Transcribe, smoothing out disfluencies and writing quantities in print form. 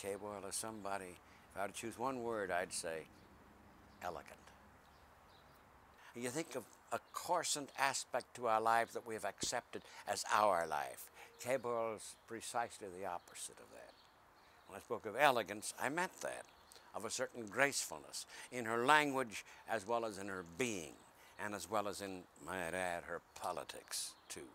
Kay Boyle is somebody, if I were to choose one word, I'd say elegant. You think of a coarsened aspect to our lives that we have accepted as our life. Kay Boyle is precisely the opposite of that. When I spoke of elegance, I meant that, of a certain gracefulness in her language as well as in her being, and as well as in, might I add, her politics too.